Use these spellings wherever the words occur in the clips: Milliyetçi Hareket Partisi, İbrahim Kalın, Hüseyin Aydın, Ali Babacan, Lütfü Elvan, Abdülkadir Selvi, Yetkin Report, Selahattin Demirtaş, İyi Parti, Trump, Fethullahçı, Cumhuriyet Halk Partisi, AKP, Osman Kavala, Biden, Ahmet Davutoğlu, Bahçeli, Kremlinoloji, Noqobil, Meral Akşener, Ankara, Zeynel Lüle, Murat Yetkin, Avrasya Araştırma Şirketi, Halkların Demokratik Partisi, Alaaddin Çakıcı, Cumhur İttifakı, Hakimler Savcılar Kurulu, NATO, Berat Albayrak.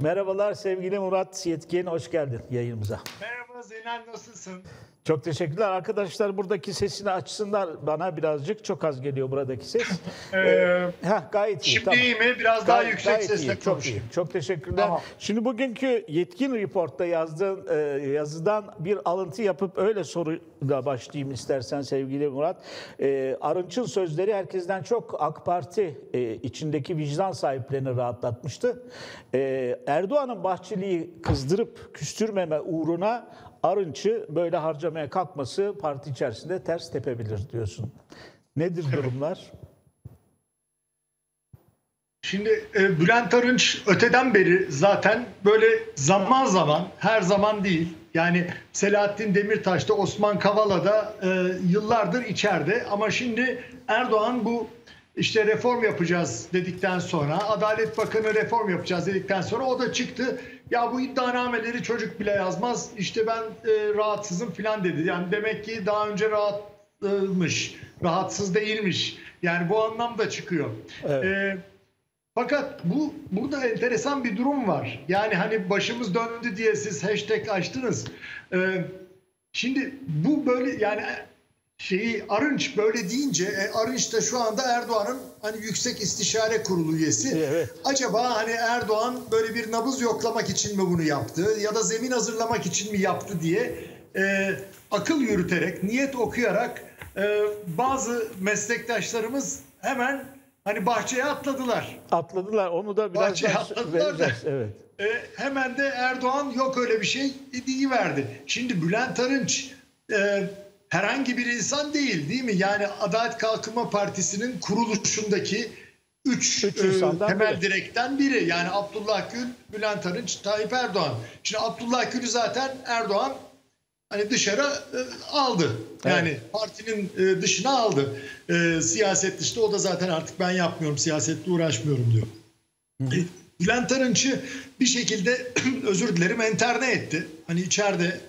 Merhabalar sevgili Murat Yetkin, hoş geldin yayınımıza. Merhaba Zeynel, nasılsın? Çok teşekkürler. Arkadaşlar buradaki sesini açsınlar bana birazcık. Çok az geliyor buradaki ses. Gayet iyi. Şimdi tamam. İyi mi? Biraz daha yüksek sesle konuşayım. Çok teşekkürler. Tamam. Şimdi bugünkü Yetkin Report'ta yazdığın yazıdan bir alıntı yapıp öyle soruyla başlayayım istersen sevgili Murat. Arınç'ın sözleri herkesten çok AK Parti içindeki vicdan sahiplerini rahatlatmıştı. Erdoğan'ın Bahçeli'yi kızdırıp küstürmeme uğruna Arınç'ı böyle harcamaya kalkması parti içerisinde ters tepebilir diyorsun. Nedir durumlar? Şimdi Bülent Arınç öteden beri zaten böyle zaman zaman, her zaman değil. Yani Selahattin Demirtaş'ta, Osman Kavala'da yıllardır içeride. Ama şimdi Erdoğan bu işte reform yapacağız dedikten sonra, Adalet Bakanı reform yapacağız dedikten sonra o da çıktı. Ya bu iddianameleri çocuk bile yazmaz. İşte ben rahatsızım falan dedi. Yani demek ki daha önce rahatsız değilmiş. Yani bu anlamda çıkıyor. Evet. Fakat burada enteresan bir durum var. Yani hani başımız döndü diye siz hashtag açtınız. Şimdi bu böyle yani Arınç böyle deyince Arınç da şu anda Erdoğan'ın hani Yüksek İstişare Kurulu üyesi. Evet. Acaba hani Erdoğan böyle bir nabız yoklamak için mi bunu yaptı ya da zemin hazırlamak için mi yaptı diye akıl yürüterek, niyet okuyarak bazı meslektaşlarımız hemen hani bahçeye atladılar. Atladılar, onu da biraz bahçeye atladılar da, evet. Hemen de Erdoğan yok öyle bir şey diyiverdi. Şimdi Bülent Arınç herhangi bir insan değil mi? Yani Adalet Kalkınma Partisi'nin kuruluşundaki üç temel direkten biri. Yani Abdullah Gül, Bülent Arınç, Tayyip Erdoğan. Şimdi Abdullah Gül'ü zaten Erdoğan hani dışarı aldı. Yani evet, partinin dışına aldı. Siyaset dışında o da zaten artık ben yapmıyorum, siyasetle uğraşmıyorum diyor. Hı. Bülent Arınç'ı bir şekilde özür dilerim enterne etti. Hani içeride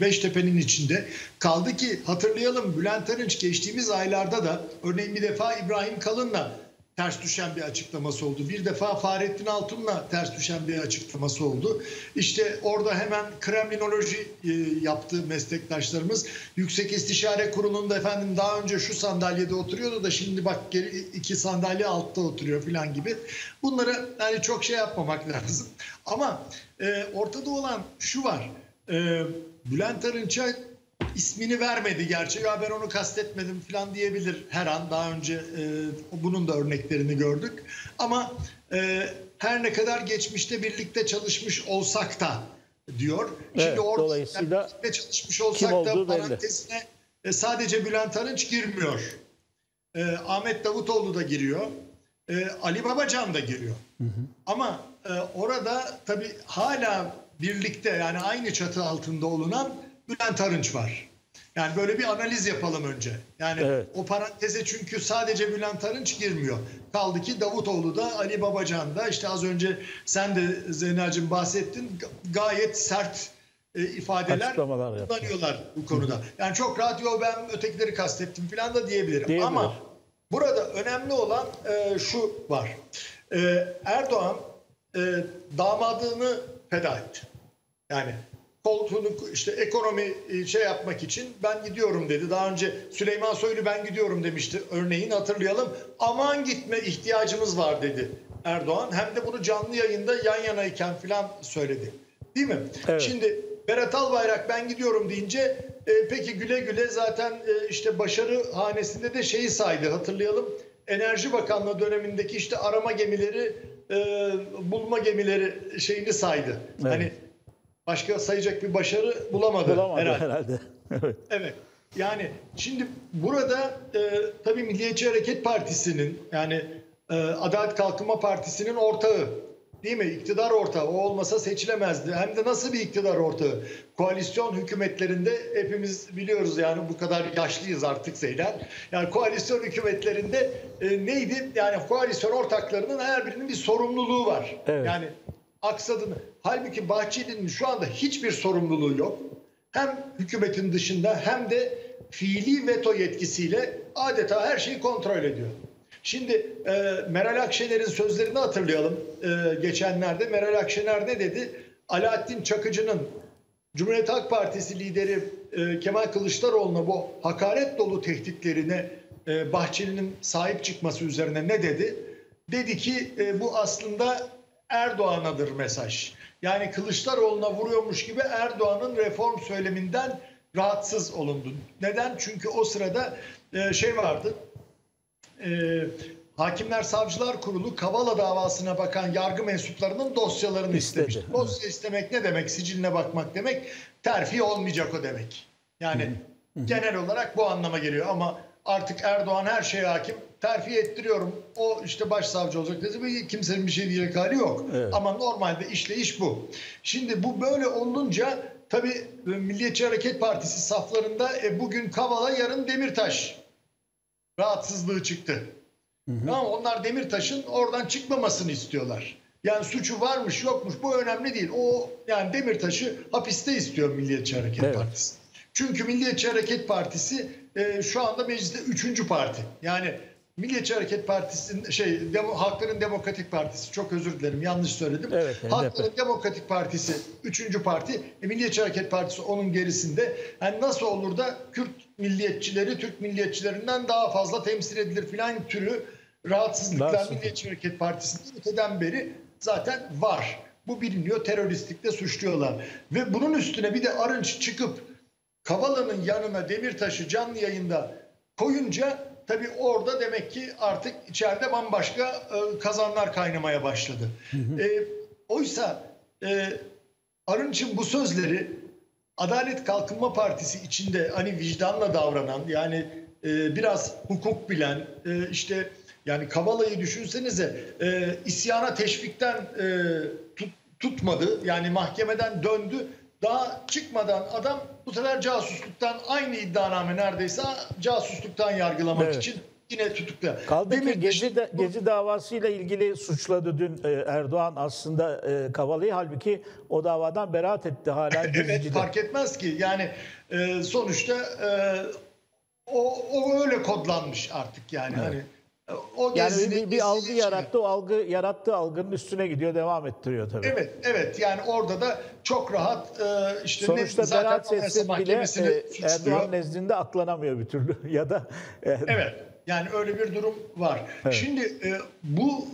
Beştepe'nin içinde kaldı ki hatırlayalım Bülent Arınç geçtiğimiz aylarda da örneğin bir defa İbrahim Kalın'la ters düşen bir açıklaması oldu. Bir defa Fahrettin Altun'la ters düşen bir açıklaması oldu. İşte orada hemen kremlinoloji yaptı meslektaşlarımız. Yüksek İstişare Kurulu'nda efendim daha önce şu sandalyede oturuyordu da şimdi bak geri iki sandalye altta oturuyor falan gibi. Bunları yani çok şey yapmamak lazım. Ama ortada olan şu var. Bülent Arınç'a ismini vermedi gerçi. Ya ben onu kastetmedim falan diyebilir her an. Daha önce bunun da örneklerini gördük. Ama her ne kadar geçmişte birlikte çalışmış olsak da diyor. Evet, şimdi orada dolayısıyla birlikte çalışmış olsak da parantezine sadece Bülent Arınç girmiyor. Ahmet Davutoğlu da giriyor. Ali Babacan da giriyor. Hı hı. Ama orada tabii hala birlikte yani aynı çatı altında olunan Bülent Arınç var. Yani böyle bir analiz yapalım önce. Yani evet, o paranteze çünkü sadece Bülent Arınç girmiyor. Kaldı ki Davutoğlu da Ali Babacan da işte az önce sen de Zeynel'cim bahsettin gayet sert ifadeler kullanıyorlar bu konuda. Yani çok rahat yo ben ötekileri kastettim falan da diyebilirim. Ama burada önemli olan şu var. Erdoğan damadını feda etti. Yani koltuğunu işte ekonomi şey yapmak için ben gidiyorum dedi. Daha önce Süleyman Soylu ben gidiyorum demişti. Örneğin hatırlayalım. Aman gitme ihtiyacımız var dedi Erdoğan. Hem de bunu canlı yayında yan yanayken falan söyledi. Değil mi? Evet. Şimdi Berat Albayrak ben gidiyorum deyince peki güle güle zaten işte başarı hanesinde de şeyi saydı. Hatırlayalım. Enerji Bakanlığı dönemindeki işte arama gemileri bulma gemileri şeyini saydı. Evet. Hani başka sayacak bir başarı bulamadı herhalde. Evet. Evet. Yani şimdi burada tabii Milliyetçi Hareket Partisi'nin yani Adalet Kalkınma Partisi'nin ortağı değil mi? İktidar ortağı. O olmasa seçilemezdi. Hem de nasıl bir iktidar ortağı? Koalisyon hükümetlerinde hepimiz biliyoruz yani bu kadar yaşlıyız artık Zeynel. Yani koalisyon hükümetlerinde neydi? Yani koalisyon ortaklarının her birinin bir sorumluluğu var. Evet. Yani aksadını. Halbuki Bahçeli'nin şu anda hiçbir sorumluluğu yok. Hem hükümetin dışında hem de fiili veto yetkisiyle adeta her şeyi kontrol ediyor. Şimdi Meral Akşener'in sözlerini hatırlayalım. Geçenlerde Meral Akşener ne dedi? Alaaddin Çakıcı'nın Cumhuriyet Halk Partisi lideri Kemal Kılıçdaroğlu'na bu hakaret dolu tehditlerine Bahçeli'nin sahip çıkması üzerine ne dedi? Dedi ki bu aslında Erdoğan'adır mesaj. Yani Kılıçdaroğlu'na vuruyormuş gibi Erdoğan'ın reform söyleminden rahatsız olundu. Neden? Çünkü o sırada şey vardı. Hakimler Savcılar Kurulu Kavala davasına bakan yargı mensuplarının dosyalarını istemiş. Dosya istemek ne demek? Siciline bakmak demek. Terfi olmayacak o demek. Yani genel olarak bu anlama geliyor ama artık Erdoğan her şeye hakim. Terfi ettiriyorum. O işte başsavcı olacak dedi. Kimsenin bir şey diyecek hali yok. Evet. Ama normalde işleyiş bu. Şimdi bu böyle olunca tabii Milliyetçi Hareket Partisi saflarında bugün Kavala, yarın Demirtaş rahatsızlığı çıktı. Ama onlar Demirtaş'ın oradan çıkmamasını istiyorlar. Yani suçu varmış yokmuş bu önemli değil. O yani Demirtaş'ı hapiste istiyor Milliyetçi Hareket Partisi. Çünkü Milliyetçi Hareket Partisi şu anda mecliste 3. parti. Yani Milliyetçi Hareket Partisi Halkların Demokratik Partisi, çok özür dilerim yanlış söyledim. Evet, Halkların Demokratik Partisi 3. parti. Milliyetçi Hareket Partisi onun gerisinde. Yani nasıl olur da Kürt milliyetçileri Türk milliyetçilerinden daha fazla temsil edilir filan türü rahatsızlıklar Milliyetçi Hareket Partisi'nin öteden beri zaten var. Bu biliniyor, teröristlikle suçluyorlar. Ve bunun üstüne bir de Arınç çıkıp Kavala'nın yanına Demirtaş'ı canlı yayında koyunca tabii orada demek ki artık içeride bambaşka kazanlar kaynamaya başladı. Oysa Arınç'ın bu sözleri Adalet Kalkınma Partisi içinde hani vicdanla davranan, yani biraz hukuk bilen, işte yani Kavala'yı düşünsenize isyana teşvikten tutmadı. Yani mahkemeden döndü. Daha çıkmadan adam bu sefer casusluktan, aynı iddianame neredeyse casusluktan yargılamak için yine tutukla. Kaldı ki Gezi davasıyla ilgili suçladı dün Erdoğan aslında Kavala'yı, halbuki o davadan beraat etti hala. Fark etmez ki yani sonuçta o öyle kodlanmış artık yani. Evet. Hani, bir algı yarattı, o algı yarattı, algının üstüne gidiyor, devam ettiriyor tabii. Evet yani orada da çok rahat işte sonuçta Berat Sesli bile Erdoğan nezdinde aklanamıyor bir türlü ya da evet yani öyle bir durum var. Evet. Şimdi bu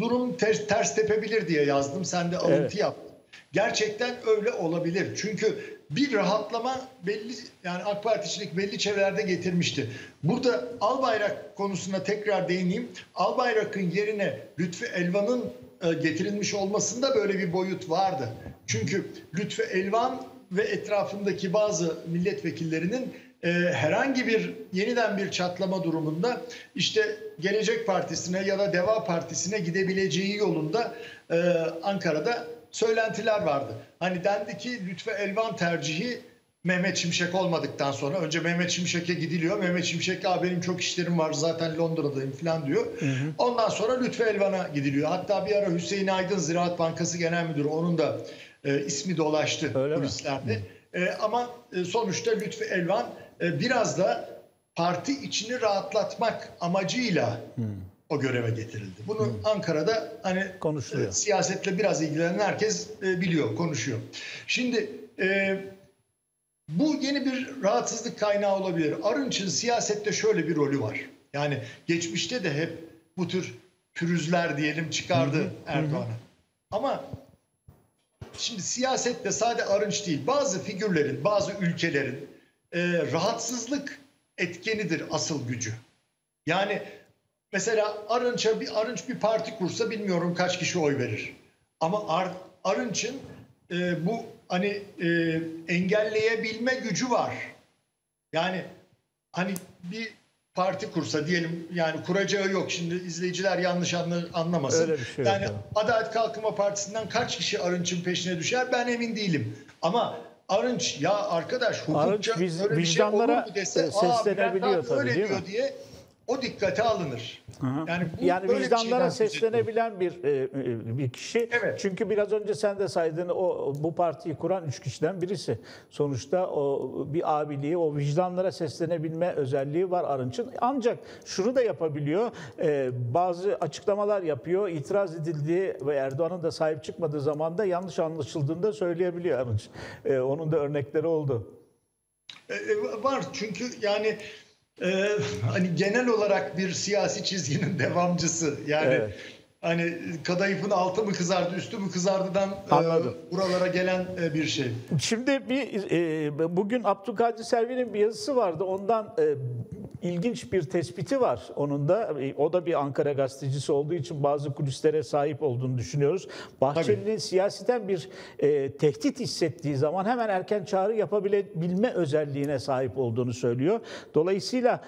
durum ters tepebilir diye yazdım, sen de alıntı yaptın. Gerçekten öyle olabilir çünkü bir rahatlama belli, yani AK Partiçilik belli çevrelerde getirmişti. Burada Albayrak konusuna tekrar değineyim. Albayrak'ın yerine Lütfü Elvan'ın getirilmiş olmasında böyle bir boyut vardı. Çünkü Lütfü Elvan ve etrafındaki bazı milletvekillerinin herhangi bir yeniden bir çatlama durumunda işte Gelecek Partisi'ne ya da Deva Partisi'ne gidebileceği yolunda Ankara'da söylentiler vardı. Hani dendi ki Lütfü Elvan tercihi Mehmet Şimşek olmadıktan sonra. Önce Mehmet Şimşek'e gidiliyor. Mehmet Şimşek, benim çok işlerim var zaten Londra'dayım falan diyor. Ondan sonra Lütfü Elvan'a gidiliyor. Hatta bir ara Hüseyin Aydın, Ziraat Bankası Genel Müdürü, onun da ismi dolaştı polislerde. Ama sonuçta Lütfü Elvan biraz da parti içini rahatlatmak amacıyla o göreve getirildi. Bunu Ankara'da hani siyasetle biraz ilgilenen herkes biliyor, konuşuyor. Şimdi bu yeni bir rahatsızlık kaynağı olabilir. Arınç'ın siyasette şöyle bir rolü var. Yani geçmişte de hep bu tür pürüzler diyelim çıkardı Erdoğan'a. Ama şimdi siyasette sadece Arınç değil, bazı figürlerin, bazı ülkelerin rahatsızlık etkenidir asıl gücü. Yani mesela Arınç bir parti kursa bilmiyorum kaç kişi oy verir. Ama Arınç'ın bu hani engelleyebilme gücü var. Yani hani bir parti kursa diyelim, yani kuracağı yok, şimdi izleyiciler yanlış anlamasın. Şey yani Adalet Kalkınma Partisi'nden kaç kişi Arınç'ın peşine düşer ben emin değilim. Ama Arınç ya arkadaş hukukça Arınç, vicdanlara öyle bir şey olur mu dese, seslenebiliyor tabii, öyle diyor diye o dikkate alınır. Yani vicdanlara seslenebilen bir kişi. Evet. Çünkü biraz önce sen de saydın, bu partiyi kuran 3 kişiden birisi. Sonuçta bir abiliği, o vicdanlara seslenebilme özelliği var Arınç'ın. Ancak şunu da yapabiliyor. Bazı açıklamalar yapıyor. İtiraz edildiği ve Erdoğan'ın da sahip çıkmadığı zamanda yanlış anlaşıldığını da söyleyebiliyor Arınç. Onun da örnekleri oldu. Var çünkü yani... hani genel olarak bir siyasi çizginin devamcısı yani, evet. Hani kadayıfın altı mı kızardı, üstü mü kızardı'dan buralara gelen bir şey. Şimdi bugün Abdülkadir Selvi'nin bir yazısı vardı, ondan ilginç bir tespiti var onun da. O da bir Ankara gazetecisi olduğu için bazı kulislere sahip olduğunu düşünüyoruz. Bahçeli'nin siyaseten bir tehdit hissettiği zaman hemen erken çağrı yapabilme özelliğine sahip olduğunu söylüyor. Dolayısıyla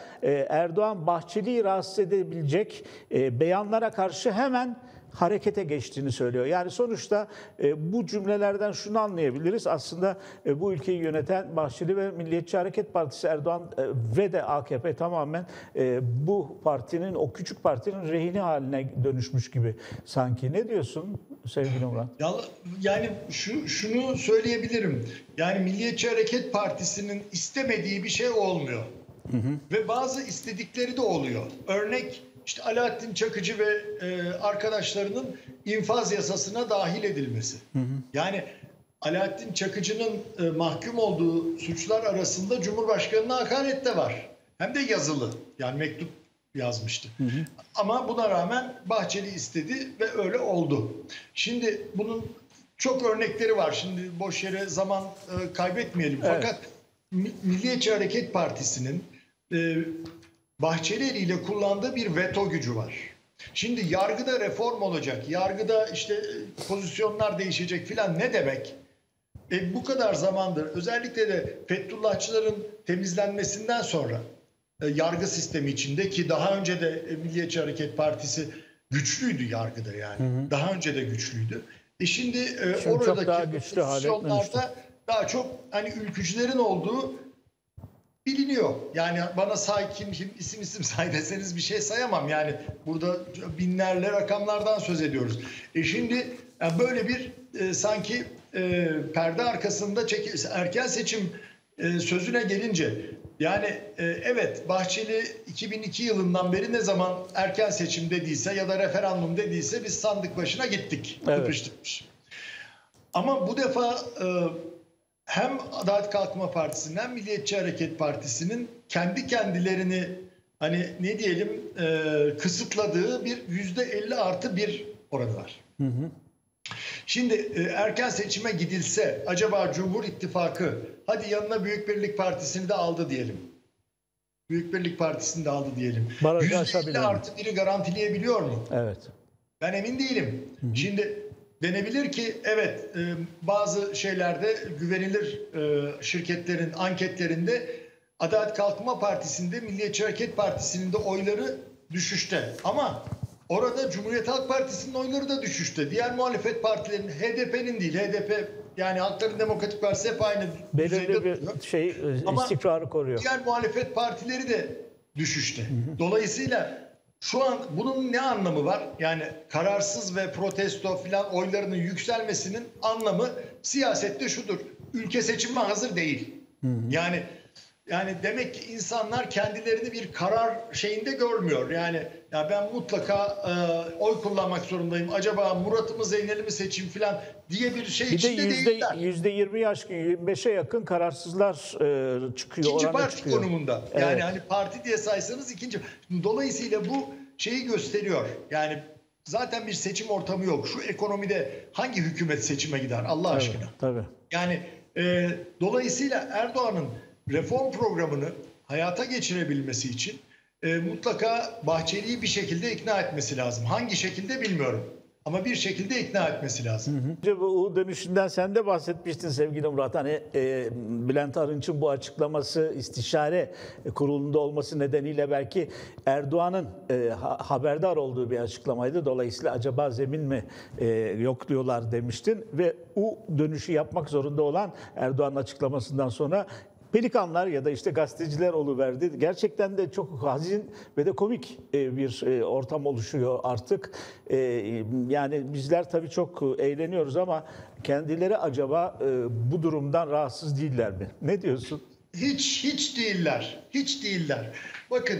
Erdoğan Bahçeli'yi rahatsız edebilecek beyanlara karşı hemen harekete geçtiğini söylüyor. Yani sonuçta bu cümlelerden şunu anlayabiliriz. Aslında bu ülkeyi yöneten Bahçeli ve Milliyetçi Hareket Partisi, Erdoğan ve de AKP tamamen bu partinin, o küçük partinin rehini haline dönüşmüş gibi sanki. Ne diyorsun sevgili Murat? Yani şunu söyleyebilirim. Yani Milliyetçi Hareket Partisi'nin istemediği bir şey olmuyor. Hı hı. Ve bazı istedikleri de oluyor. Örnek, İşte Alaaddin Çakıcı ve arkadaşlarının infaz yasasına dahil edilmesi. Hı hı. Yani Alaaddin Çakıcı'nın mahkum olduğu suçlar arasında Cumhurbaşkanı'na hakaret de var. Hem de yazılı, yani mektup yazmıştı. Hı hı. Ama buna rağmen Bahçeli istedi ve öyle oldu. Şimdi bunun çok örnekleri var. Şimdi boş yere zaman kaybetmeyelim. Evet. Fakat Milliyetçi Hareket Partisi'nin... Bahçeli eliyle kullandığı bir veto gücü var. Şimdi yargıda reform olacak, yargıda işte pozisyonlar değişecek filan ne demek? Bu kadar zamandır, özellikle de Fethullahçıların temizlenmesinden sonra yargı sistemi içinde, ki daha önce de Milliyetçi Hareket Partisi güçlüydü yargıda yani. Hı hı. Daha önce de güçlüydü. Şimdi oradaki daha güçlü pozisyonlarda daha çok hani ülkücülerin olduğu biliniyor. Yani bana kim isim say deseniz bir şey sayamam. Yani burada binlerle rakamlardan söz ediyoruz. Şimdi yani böyle bir sanki perde arkasında erken seçim sözüne gelince, yani evet, Bahçeli 2002 yılından beri ne zaman erken seçim dediyse ya da referandum dediyse biz sandık başına gittik. Evet. Ama bu defa hem Adalet Kalkınma Partisi'nin hem Milliyetçi Hareket Partisi'nin kendi kendilerini hani ne diyelim kısıtladığı bir %50+1 oranı var. Hı hı. Şimdi erken seçime gidilse acaba Cumhur İttifakı, hadi yanına Büyük Birlik Partisi'ni de aldı diyelim. Büyük Birlik Partisi'ni de aldı diyelim. %50+1'i garantileyebiliyor mu? Evet. Ben emin değilim. Hı hı. Şimdi denebilir ki evet, bazı şeylerde güvenilir şirketlerin anketlerinde Adalet Kalkınma Partisi'nde, Milliyetçi Hareket Partisi'nin de oyları düşüşte. Ama orada Cumhuriyet Halk Partisi'nin oyları da düşüşte. Diğer muhalefet partilerinin, HDP'nin değil, HDP yani Halkların Demokratik Partisi hep aynı düzeyde bir istikrarı koruyor. Diğer muhalefet partileri de düşüşte. Hı hı. Dolayısıyla şu an bunun ne anlamı var? Yani kararsız ve protesto filan oylarının yükselmesinin anlamı siyasette şudur: ülke seçimine hazır değil. Hı hı. Yani demek ki insanlar kendilerini bir karar şeyinde görmüyor. Yani ya ben mutlaka oy kullanmak zorundayım. Acaba Murat'ı mı Zeynel'i mi seçeyim filan diye bir şey içinde değiller. %20-25'e yakın kararsızlar çıkıyor. İkinci parti çıkıyor konumunda. Yani evet, hani parti diye saysanız ikinci. Dolayısıyla bu şeyi gösteriyor. Yani zaten bir seçim ortamı yok. Şu ekonomide hangi hükümet seçime gider Allah aşkına? Tabii. Yani dolayısıyla Erdoğan'ın reform programını hayata geçirebilmesi için mutlaka Bahçeli'yi bir şekilde ikna etmesi lazım. Hangi şekilde bilmiyorum. Ama bir şekilde ikna etmesi lazım. Hı hı. Bu dönüşünden sen de bahsetmiştin sevgili Murat. Hani Bülent Arınç'ın bu açıklaması istişare kurulunda olması nedeniyle belki Erdoğan'ın haberdar olduğu bir açıklamaydı. Dolayısıyla acaba zemin mi yok diyorlar demiştin. Ve o dönüşü yapmak zorunda olan Erdoğan'ın açıklamasından sonra pelikanlar ya da işte gazeteciler oluverdi. Gerçekten de çok hazin ve de komik bir ortam oluşuyor artık. Yani bizler tabii çok eğleniyoruz ama kendileri acaba bu durumdan rahatsız değiller mi? Ne diyorsun? Hiç değiller. Hiç değiller. Bakın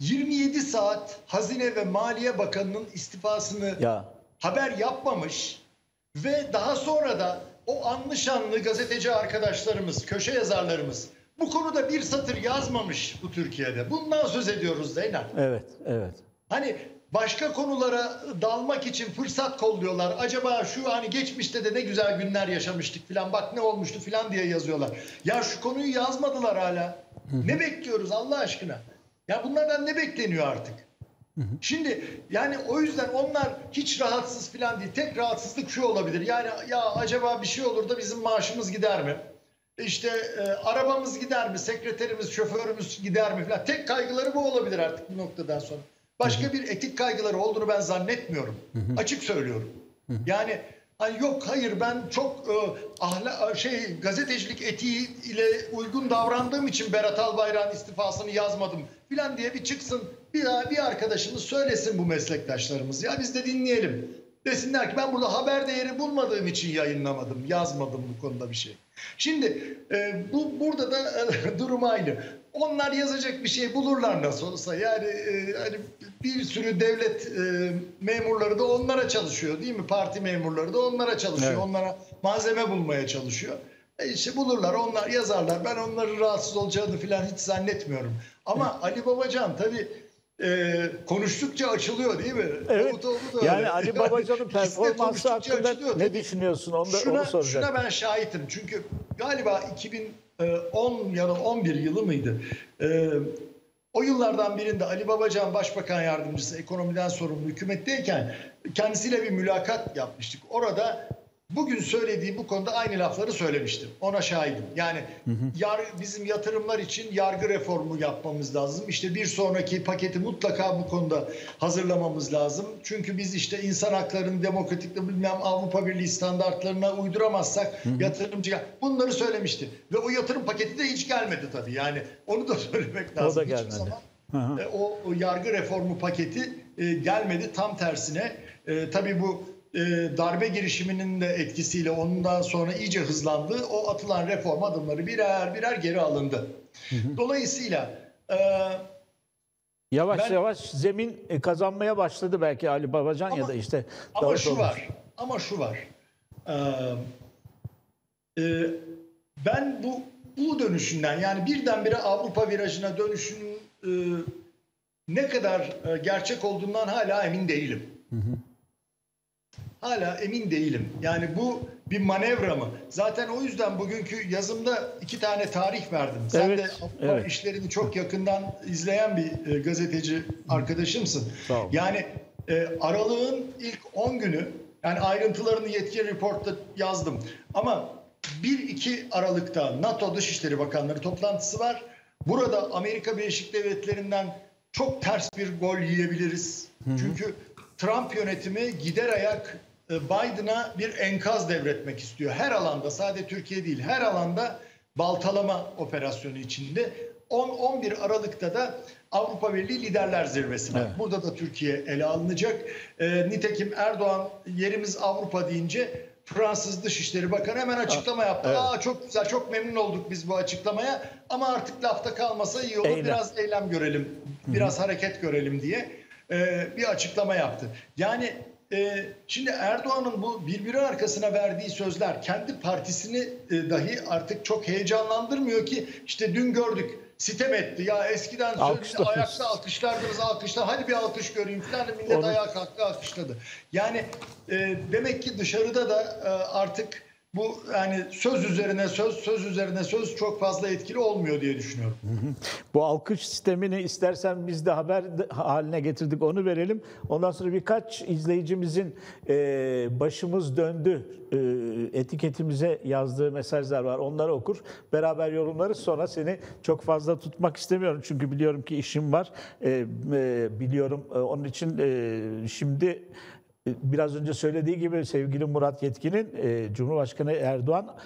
27 saat Hazine ve Maliye Bakanı'nın istifasını haber yapmamış ve daha sonra da o anlı şanlı gazeteci arkadaşlarımız, köşe yazarlarımız bu konuda bir satır yazmamış bu Türkiye'de. Bundan söz ediyoruz Zeynel. Evet, evet. Hani başka konulara dalmak için fırsat kolluyorlar. Acaba şu hani geçmişte de ne güzel günler yaşamıştık filan, bak ne olmuştu filan diye yazıyorlar. Ya şu konuyu yazmadılar hala. Ne bekliyoruz Allah aşkına? Ya bunlardan ne bekleniyor artık? Şimdi yani o yüzden onlar hiç rahatsız filan değil. Tek rahatsızlık şu olabilir. Yani ya acaba bir şey olur da bizim maaşımız gider mi? İşte arabamız gider mi? Sekreterimiz, şoförümüz gider mi filan. Tek kaygıları bu olabilir artık bu noktadan sonra. Başka bir etik kaygıları olduğunu ben zannetmiyorum. Açık söylüyorum. Yani hani yok hayır ben çok gazetecilik etiği ile uygun davrandığım için Berat Albayrak'ın istifasını yazmadım filan diye bir çıksın bir arkadaşımız söylesin bu meslektaşlarımız. Ya biz de dinleyelim. Desinler ki ben burada haber değeri bulmadığım için yayınlamadım, yazmadım bu konuda bir şey. Şimdi burada da durum aynı. Onlar yazacak bir şey bulurlar nasıl olsa. Yani hani bir sürü devlet memurları da onlara çalışıyor değil mi? Parti memurları da onlara çalışıyor. Evet. Onlara malzeme bulmaya çalışıyor. İşte bulurlar, onlar yazarlar. Ben onların rahatsız olacağını falan hiç zannetmiyorum. Ama evet. Ali Babacan tabii konuştukça açılıyor değil mi? Evet. Yani Ali Babacan'ın performansı hakkında açılıyor, ne düşünüyorsun? Onu soracağım. Şuna ben şahitim. Çünkü galiba 2010 ya da 11 yılı mıydı? O yıllardan birinde Ali Babacan Başbakan Yardımcısı, ekonomiden sorumlu hükümetteyken kendisiyle bir mülakat yapmıştık. Orada bugün söylediği bu konuda aynı lafları söylemiştim. Ona şahidim. Yani bizim yatırımlar için yargı reformu yapmamız lazım. İşte bir sonraki paketi mutlaka bu konuda hazırlamamız lazım. Çünkü biz işte insan haklarını demokratikle bilmem Avrupa Birliği standartlarına uyduramazsak yatırımcı... Bunları söylemişti. Ve o yatırım paketi de hiç gelmedi tabii. Yani onu da söylemek lazım. O da gelmedi. Hiçbir zaman o yargı reformu paketi gelmedi. Tam tersine tabii bu darbe girişiminin de etkisiyle ondan sonra iyice hızlandı. O atılan reform adımları birer birer geri alındı. Dolayısıyla yavaş yavaş zemin kazanmaya başladı belki Ali Babacan ya da işte. Ama şu var. Ben bu dönüşünden, yani birdenbire Avrupa virajına dönüşünün ne kadar gerçek olduğundan hala emin değilim. Hala emin değilim. Yani bu bir manevra mı? Zaten o yüzden bugünkü yazımda 2 tane tarih verdim. Sen de Avrupa işlerini çok yakından izleyen bir gazeteci arkadaşımsın. Yani aralığın ilk 10 günü, yani ayrıntılarını Yetkin Report'ta yazdım. Ama 1-2 Aralık'ta NATO Dışişleri Bakanları toplantısı var. Burada Amerika Birleşik Devletleri'nden çok ters bir gol yiyebiliriz. Çünkü Trump yönetimi gider ayak Biden'a bir enkaz devretmek istiyor. Her alanda, sadece Türkiye değil, her alanda baltalama operasyonu içinde. 10-11 Aralık'ta da Avrupa Birliği Liderler Zirvesi'ne. Evet. Burada da Türkiye ele alınacak. Nitekim Erdoğan yerimiz Avrupa deyince Fransız Dışişleri Bakanı hemen açıklama yaptı. Evet. Çok güzel, çok memnun olduk biz bu açıklamaya ama artık lafta kalmasa iyi olur. Biraz eylem görelim, biraz hareket görelim diye bir açıklama yaptı. Yani şimdi Erdoğan'ın bu birbiri arkasına verdiği sözler kendi partisini dahi artık çok heyecanlandırmıyor ki. İşte dün gördük, sitem etti. Ya eskiden ayakta alkışlardınız, alkışlar. Hadi bir alkış göreyim falan. Millet ayağa kalktı, alkışladı. Yani demek ki dışarıda da artık bu yani söz üzerine söz, söz üzerine söz çok fazla etkili olmuyor diye düşünüyorum. Bu alkış sistemini istersen biz de haber haline getirdik, onu verelim. Ondan sonra birkaç izleyicimizin başımız döndü etiketimize yazdığı mesajlar var. Onları okur, beraber yorumlarız. Sonra seni çok fazla tutmak istemiyorum. Çünkü biliyorum ki işim var. Biliyorum. Onun için şimdi Biraz önce söylediği gibi sevgili Murat Yetkin'in Cumhurbaşkanı Erdoğan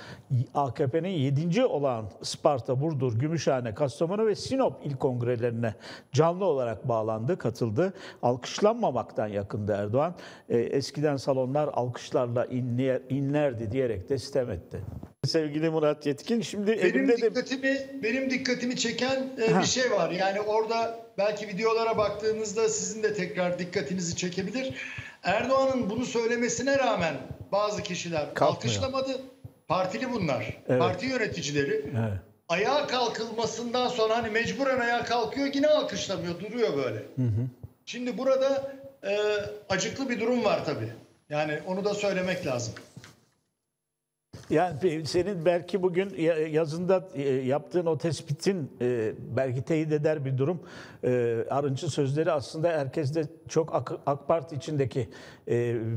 AKP'nin 7. olan Isparta, Burdur, Gümüşhane, Kastamonu ve Sinop il kongrelerine canlı olarak bağlandı, katıldı. Alkışlanmamaktan yakındı Erdoğan. Eskiden salonlar alkışlarla inlerdi diyerek de sitem etti. Sevgili Murat Yetkin, şimdi benim dikkatimi çeken bir şey var. Yani orada belki videolara baktığınızda sizin de tekrar dikkatinizi çekebilir. Erdoğan'ın bunu söylemesine rağmen bazı kişiler alkışlamadı. Partili bunlar. Evet. Parti yöneticileri. Evet. Ayağa kalkılmasından sonra hani mecburen ayağa kalkıyor, yine alkışlamıyor. Duruyor böyle. Hı hı. Şimdi burada acıklı bir durum var tabii. Yani onu da söylemek lazım. Yani senin belki bugün yazında yaptığın o tespitin belki teyit eder bir durum. Arınç'ın sözleri aslında herkeste çok AK Parti içindeki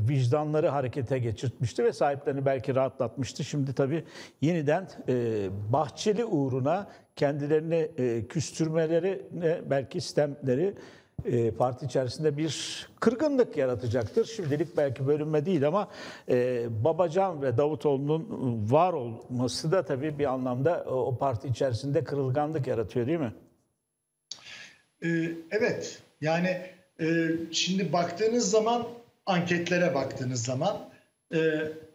vicdanları harekete geçirtmişti ve sahiplerini belki rahatlatmıştı. Şimdi tabii yeniden Bahçeli uğruna kendilerini küstürmeleri, belki sistemleri parti içerisinde bir kırgınlık yaratacaktır. Şimdilik belki bölünme değil ama Babacan ve Davutoğlu'nun var olması da tabii bir anlamda o parti içerisinde kırılganlık yaratıyor, değil mi? Evet. Yani şimdi baktığınız zaman, anketlere baktığınız zaman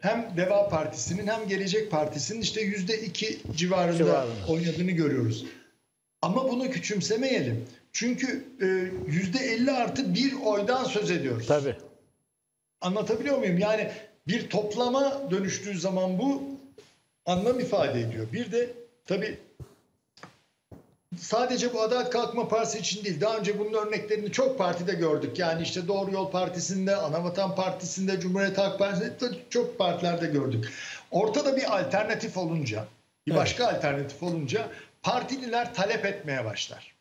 hem Deva Partisi'nin hem Gelecek Partisi'nin işte %2 civarında oynadığını görüyoruz. Ama bunu küçümsemeyelim. Çünkü %50+1 oydan söz ediyoruz. Tabii. Anlatabiliyor muyum? Yani bir toplama dönüştüğü zaman bu anlam ifade ediyor. Bir de tabii sadece bu Adalet Kalkınma Partisi için değil. Daha önce bunun örneklerini çok partide gördük. Yani işte Doğru Yol Partisi'nde, Anavatan Partisi'nde, Cumhuriyet Halk Partisi'nde, çok partilerde gördük. Ortada bir alternatif olunca, bir başka alternatif olunca partililer talep etmeye başlar.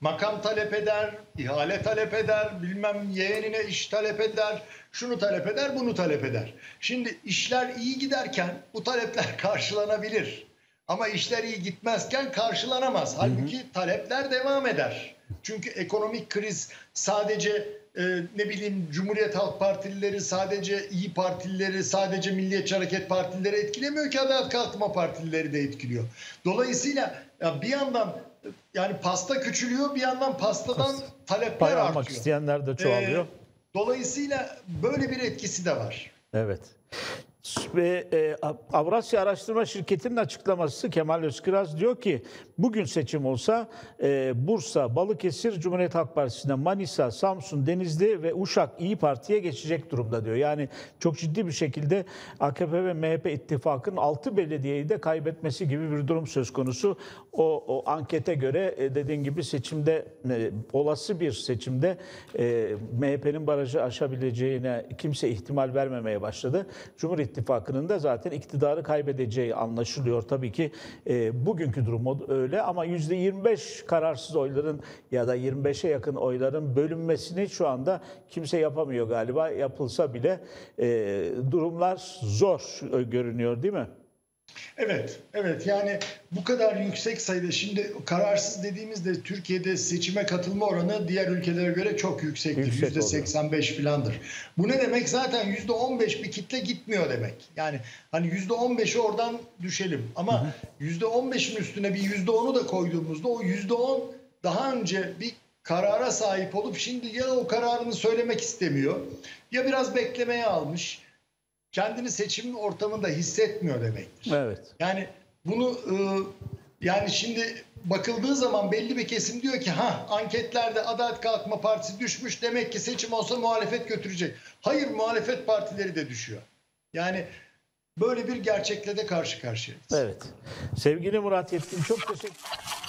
Makam talep eder, ihale talep eder, bilmem yeğenine iş talep eder, şunu talep eder, bunu talep eder. Şimdi işler iyi giderken bu talepler karşılanabilir. Ama işler iyi gitmezken karşılanamaz. Halbuki talepler devam eder. Çünkü ekonomik kriz sadece ne bileyim Cumhuriyet Halk Partilileri, sadece İYİ Partilileri, sadece Milliyetçi Hareket Partilileri etkilemiyor ki, Adalet Kalkınma Partilileri de etkiliyor. Dolayısıyla bir yandan yani pasta küçülüyor, bir yandan pastadan talepler pay artıyor. Almak isteyenler de çoğalıyor. Dolayısıyla böyle bir etkisi de var. Evet. Avrasya Araştırma Şirketi'nin açıklaması, Kemal Özkıraz diyor ki bugün seçim olsa Bursa, Balıkesir, Cumhuriyet Halk Partisi'nden Manisa, Samsun, Denizli ve Uşak İyi Parti'ye geçecek durumda diyor. Yani çok ciddi bir şekilde AKP ve MHP ittifakının 6 belediyeyi de kaybetmesi gibi bir durum söz konusu. O ankete göre dediğin gibi seçimde, olası bir seçimde MHP'nin barajı aşabileceğine kimse ihtimal vermemeye başladı. Cumhur İttifakı'nın da zaten iktidarı kaybedeceği anlaşılıyor. Tabii ki bugünkü durum öyle ama %25 kararsız oyların ya da 25'e yakın oyların bölünmesini şu anda kimse yapamıyor galiba. Yapılsa bile durumlar zor görünüyor, değil mi? Evet, evet. Yani bu kadar yüksek sayıda, şimdi kararsız dediğimizde Türkiye'de seçime katılma oranı diğer ülkelere göre çok yüksektir. %85 filandır. Bu ne demek? Zaten %15 bir kitle gitmiyor demek. Yani hani %15'i oradan düşelim. Ama %15'in üstüne bir %10'u da koyduğumuzda o %10 daha önce bir karara sahip olup şimdi ya o kararını söylemek istemiyor ya biraz beklemeye almış. Kendini seçim ortamında hissetmiyor demektir. Evet. Yani bunu yani şimdi bakıldığı zaman belli bir kesim diyor ki anketlerde Adalet Kalkınma Partisi düşmüş, demek ki seçim olsa muhalefet götürecek. Hayır, muhalefet partileri de düşüyor. Yani böyle bir gerçekle de karşı karşıyayız. Evet. Sevgili Murat Yetkin, çok teşekkür